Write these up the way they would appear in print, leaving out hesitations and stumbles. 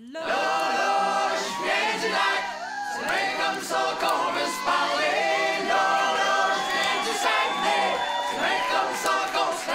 Làlà, je viens du lac, c'est bien comme ça qu'on veut se parler. Làlà, je viens du Saguenay, c'est bien comme ça qu'on se fait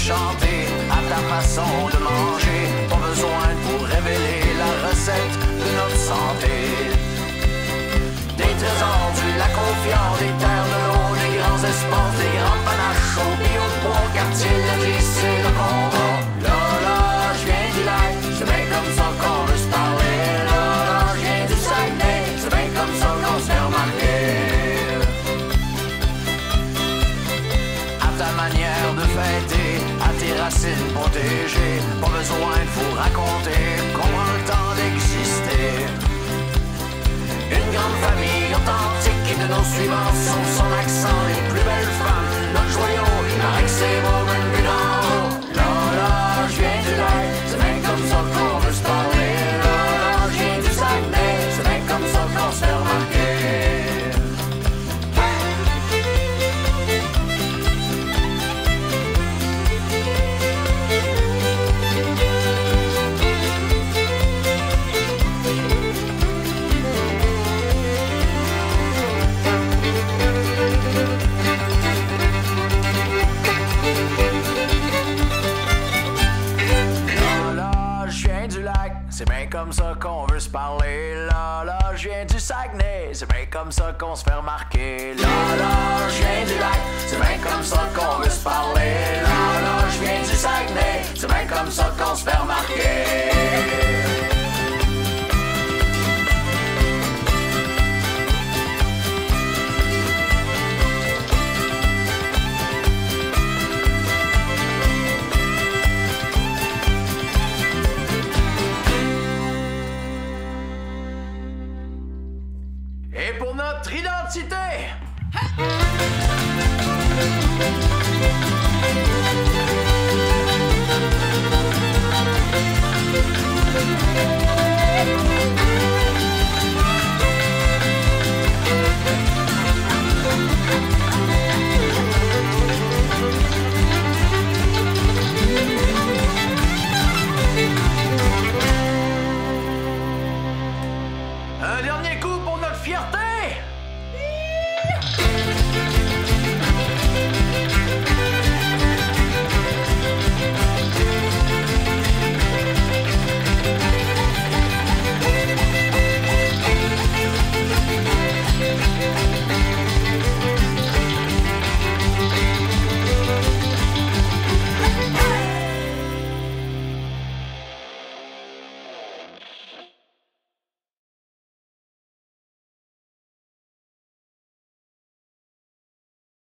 chanter, à ta façon de manger, pas besoin pour révéler la recette de notre santé. Des trésors du lac au fjord, des terres de l'eau, des grands espaces, des grands panaches au bio de bois, quartier de la vie, c'est le combat. Làlà, je viens du lac, c'est bien comme ça qu'on veut se parler. Làlà, je viens du Saguenay, c'est bien comme ça qu'on se fait remarquer. À ta manière de fêter, tes racines protégées, pas besoin de vous raconter qu'on a le temps d'exister. Une grande famille authentique qui de nos suivants sont son accent, les plus belles femmes, notre joyau, avec ses beaux menus. Làlà, je viens du lac, c'est bien comme ça qu'on veut se parler. Làlà, je viens du Saguenay, c'est bien comme ça qu'on se fait remarquer. C'est bien comme ça qu'on veut se parler. Làlà, je viens du Saguenay, c'est bien comme ça qu'on se fait remarquer. Làlà, je viens du lac, c'est bien comme ça